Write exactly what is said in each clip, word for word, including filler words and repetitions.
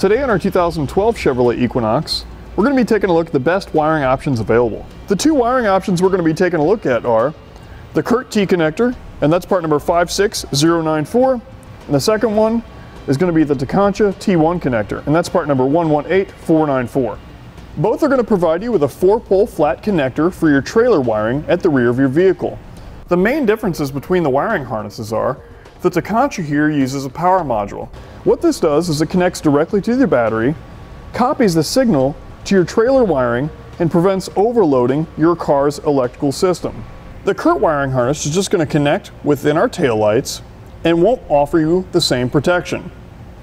Today on our two thousand twelve Chevrolet Equinox, we're going to be taking a look at the best wiring options available. The two wiring options we're going to be taking a look at are the Curt T connector, and that's part number five six zero nine four, and the second one is going to be the Tekonsha T one connector, and that's part number one one eight four nine four. Both are going to provide you with a four-pole flat connector for your trailer wiring at the rear of your vehicle. The main differences between the wiring harnesses are the Tekonsha here uses a power module. What this does is it connects directly to the battery, copies the signal to your trailer wiring, and prevents overloading your car's electrical system. The Curt wiring harness is just going to connect within our taillights and won't offer you the same protection.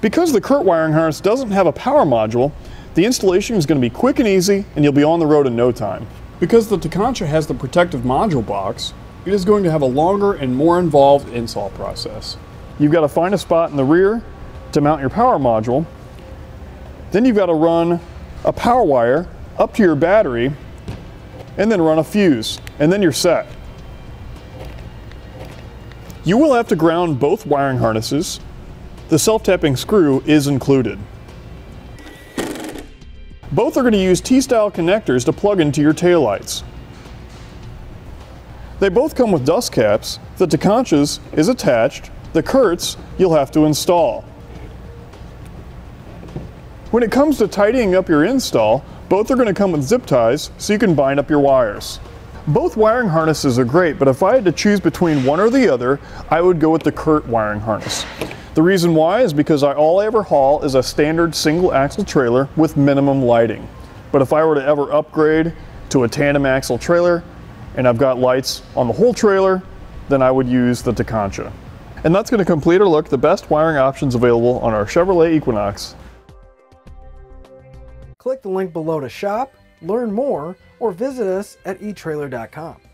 Because the Curt wiring harness doesn't have a power module, the installation is going to be quick and easy, and you'll be on the road in no time. Because the Tekonsha has the protective module box, it is going to have a longer and more involved install process. You've got to find a spot in the rear to mount your power module, then you've got to run a power wire up to your battery, and then run a fuse, and then you're set. You will have to ground both wiring harnesses. The self-tapping screw is included. Both are going to use T-style connectors to plug into your taillights. They both come with dust caps. The Tekonsha's is attached. The Curt's you'll have to install. When it comes to tidying up your install, both are going to come with zip ties so you can bind up your wires. Both wiring harnesses are great, but if I had to choose between one or the other, I would go with the Curt wiring harness. The reason why is because I, all I ever haul is a standard single axle trailer with minimum lighting. But if I were to ever upgrade to a tandem axle trailer, and I've got lights on the whole trailer, then I would use the Tekonsha. And that's going to complete our look at the best wiring options available on our Chevrolet Equinox. Click the link below to shop, learn more, or visit us at e Trailer dot com.